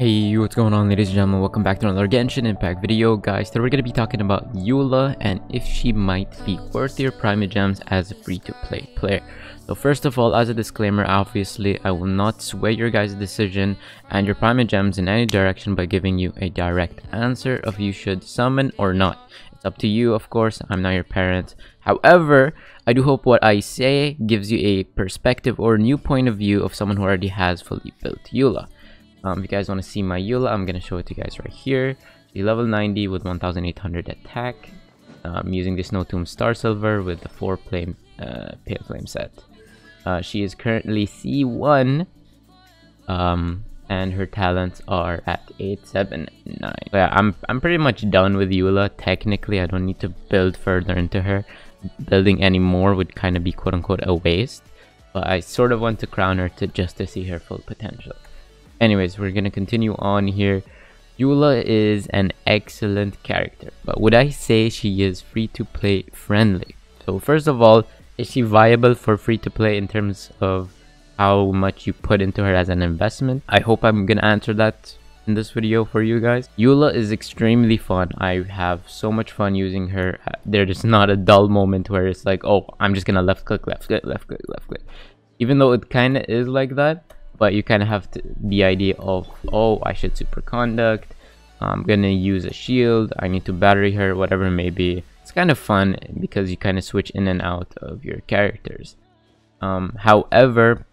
Hey, what's going on, ladies and gentlemen? Welcome back to another Genshin Impact video, guys. Today we're going to be talking about Eula and if she might be worth your Primogems as a free-to-play player. So first of all, as a disclaimer, obviously I will not sway your guys' decision and your Primogems in any direction by giving you a direct answer of you should summon or not. It's up to you, of course. I'm not your parent. However, I do hope what I say gives you a perspective or new point of view of someone who already has fully built Eula. If you guys want to see my Eula, I'm going to show it to you guys right here. She's level 90 with 1800 attack. I'm using the Snow Tomb Star Silver with the 4 flame, Pale Flame set. She is currently C1, and her talents are at 8, 7, 9. So yeah, I'm pretty much done with Eula. Technically, I don't need to build further into her. Building any more would kind of be quote-unquote a waste. But I sort of want to crown her just to see her full potential. Anyways, we're gonna continue on here. Eula is an excellent character, but would I say she is free-to-play friendly? So first of all, is she viable for free-to-play in terms of how much you put into her as an investment? I hope I'm gonna answer that in this video for you guys. Eula is extremely fun. I have so much fun using her. There's not a dull moment where it's like, oh, I'm just gonna left click. Even though it kind of is like that. But you kind of have the idea of, oh, I should superconduct, I'm gonna use a shield, I need to battery her, whatever it may be. It's kind of fun because you kind of switch in and out of your characters. However,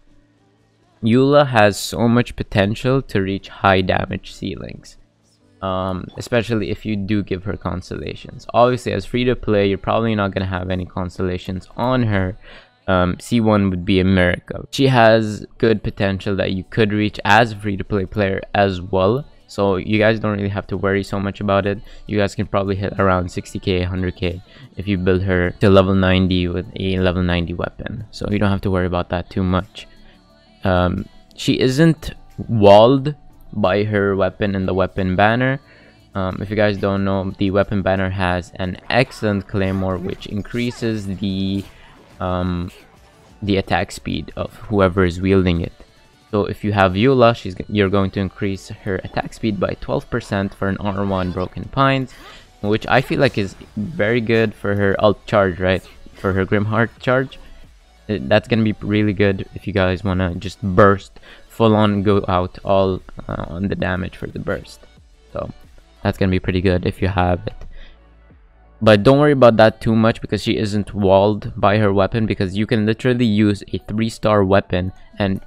Eula has so much potential to reach high damage ceilings, especially if you do give her constellations. Obviously, as free-to-play, you're probably not gonna have any constellations on her. C1 would be a miracle. She has good potential that you could reach as a free-to-play player as well. So you guys don't really have to worry so much about it. You guys can probably hit around 60k, 100k if you build her to level 90 with a level 90 weapon. So you don't have to worry about that too much. She isn't walled by her weapon and the weapon banner. If you guys don't know, the weapon banner has an excellent claymore which increases the attack speed of whoever is wielding it. So if you have Eula, you're going to increase her attack speed by 12% for an R1 Broken Pines, which I feel like is very good for her ult charge, right? For her Grimheart charge. That's going to be really good if you guys want to just burst full on, go out all on the damage for the burst. So that's going to be pretty good if you have it. But don't worry about that too much because she isn't walled by her weapon, because you can literally use a 3-star weapon and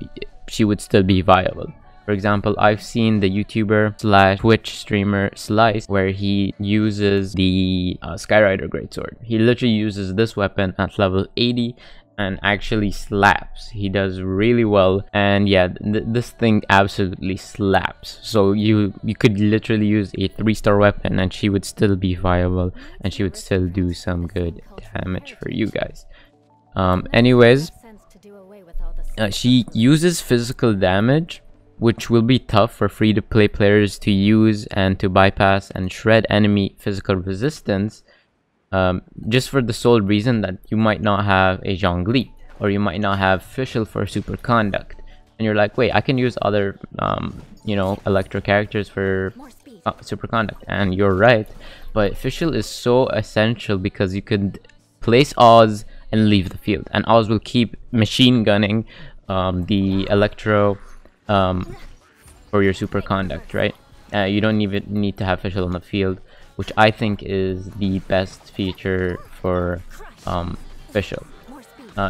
she would still be viable. For example, I've seen the YouTuber slash Twitch streamer Slice where he uses the Skyrider Greatsword. He literally uses this weapon at level 80 and actually slaps. He does really well, and yeah, this thing absolutely slaps. So you could literally use a 3-star weapon and she would still be viable and she would still do some good damage for you guys. Anyways, she uses physical damage, which will be tough for free-to-play players to use and to bypass and shred enemy physical resistance. Just for the sole reason that you might not have a Zhongli, or you might not have Fischl for superconduct, and you're like, wait, I can use other you know, electro characters for superconduct. And you're right, but Fischl is so essential because you could place Oz and leave the field, and Oz will keep machine gunning the electro for your superconduct, right? You don't even need to have Fischl on the field, which I think is the best feature for Fischl.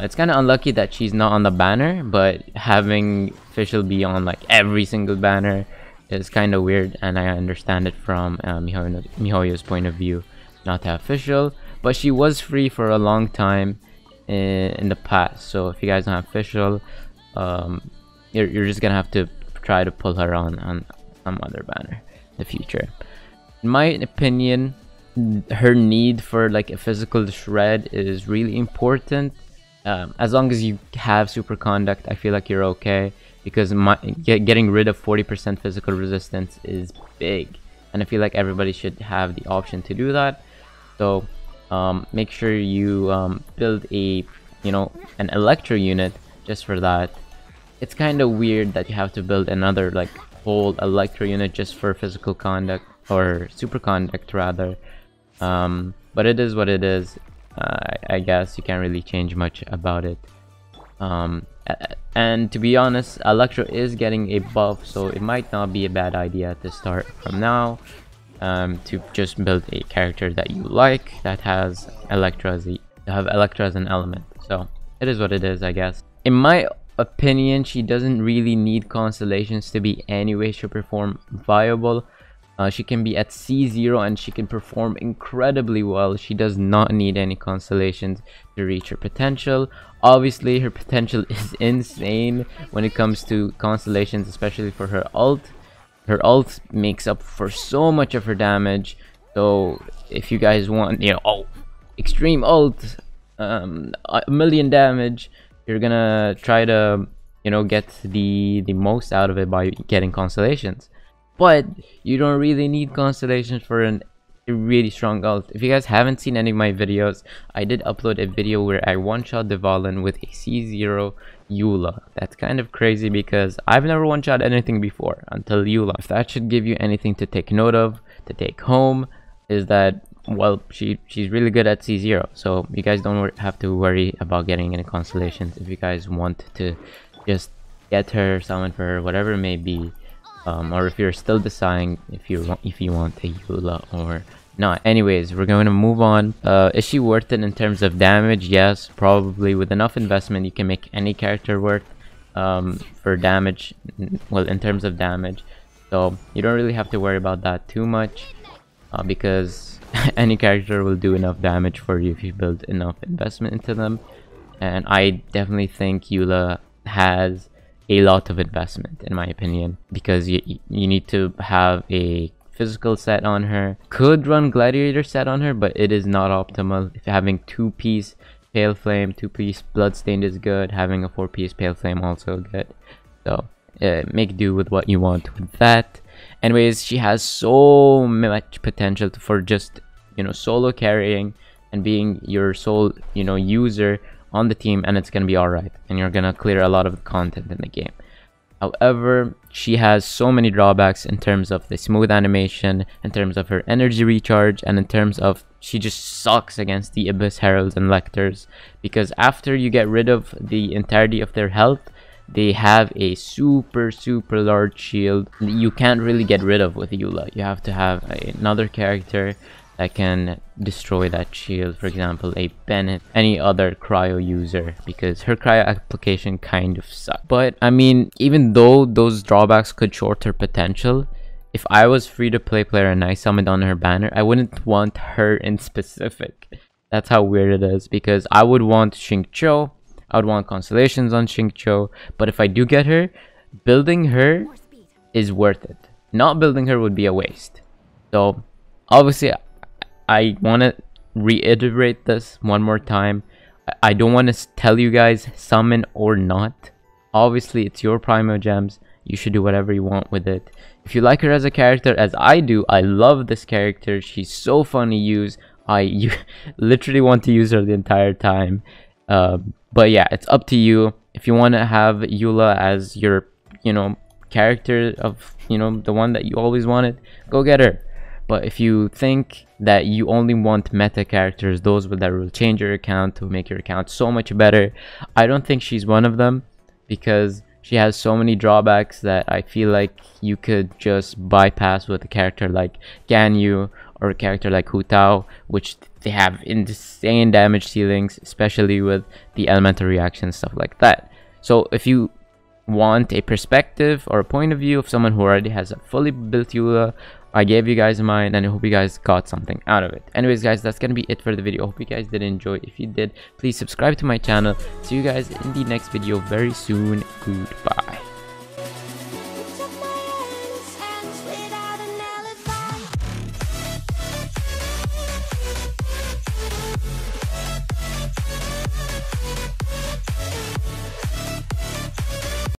It's kind of unlucky that she's not on the banner, but having Fischl be on like every single banner is kind of weird, and I understand it from MiHoYo's point of view not to have Fischl. But she was free for a long time in the past, so if you guys don't have Fischl, you're just gonna have to try to pull her on some other banner in the future. In my opinion, her need for like a physical shred is really important. As long as you have superconduct, I feel like you're okay, because getting rid of 40% physical resistance is big, and I feel like everybody should have the option to do that. So make sure you build a, you know, an electro unit just for that. It's kind of weird that you have to build another like whole Electro unit just for physical conduct, or superconduct rather. But it is what it is. I guess you can't really change much about it. And to be honest, Electro is getting a buff, so it might not be a bad idea to start from now to just build a character that you like that has Electro as an element. So it is what it is, I guess. In my opinion, she doesn't really need constellations to be any way, shape or form viable. She can be at C0 and she can perform incredibly well. She does not need any constellations to reach her potential. Obviously, her potential is insane when it comes to constellations, especially for her ult. Her ult makes up for so much of her damage. So if you guys want, you know, extreme ult, a million damage, you're gonna try to, you know, get the most out of it by getting constellations. But you don't really need constellations for a really strong ult. If you guys haven't seen any of my videos, I did upload a video where I one-shot Devalon with a C0 Eula. That's kind of crazy because I've never one-shot anything before until Eula. If that should give you anything to take note of, to take home, is that, well, she's really good at C0. So you guys don't have to worry about getting any constellations if you guys want to just get her, summon for her, whatever it may be. Or if you're still deciding if you want a Eula or not. Anyways, we're going to move on. Is she worth it in terms of damage? Yes, probably. With enough investment, you can make any character worth for damage. Well, in terms of damage, so you don't really have to worry about that too much because any character will do enough damage for you if you build enough investment into them. And I definitely think Eula has a lot of investment, in my opinion, because you need to have a physical set on her. Could run gladiator set on her, but it is not optimal. If having 2-piece Pale Flame, 2-piece Bloodstained is good, having a 4-piece Pale Flame also good. So make do with what you want with that. Anyways, she has so much potential for just, you know, solo carrying and being your sole, you know, user on the team, and it's gonna be alright, and you're gonna clear a lot of the content in the game. However, she has so many drawbacks in terms of the smooth animation, in terms of her energy recharge, and in terms of she just sucks against the Abyss Heralds and Lectors, because after you get rid of the entirety of their health, they have a super large shield you can't really get rid of with Eula. You have to have another character that can destroy that shield, for example a Bennett, any other cryo user, because her cryo application kind of sucks. But I mean, even though those drawbacks could short her potential, if I was free to play player and I summoned on her banner, I wouldn't want her in specific. That's how weird it is, because I would want Xingqiu, I would want constellations on Xingqiu, but if I do get her, building her is worth it. Not building her would be a waste. So obviously I want to reiterate this one more time. I don't want to tell you guys summon or not. Obviously, it's your Primogems. You should do whatever you want with it. If you like her as a character, as I do, I love this character. She's so fun to use. I literally want to use her the entire time. But yeah, it's up to you. If you want to have Eula as your, you know, character of, you know, the one that you always wanted, go get her. But if you think that you only want meta characters, those that will change your account to make your account so much better, I don't think she's one of them, because she has so many drawbacks that I feel like you could just bypass with a character like Ganyu or a character like Hu Tao, which they have insane damage ceilings, especially with the elemental reaction, stuff like that. So if you want a perspective or a point of view of someone who already has a fully built Eula, I gave you guys mine, and I hope you guys got something out of it. Anyways guys, that's gonna be it for the video. I hope you guys did enjoy. If you did, please subscribe to my channel. See you guys in the next video very soon. Goodbye.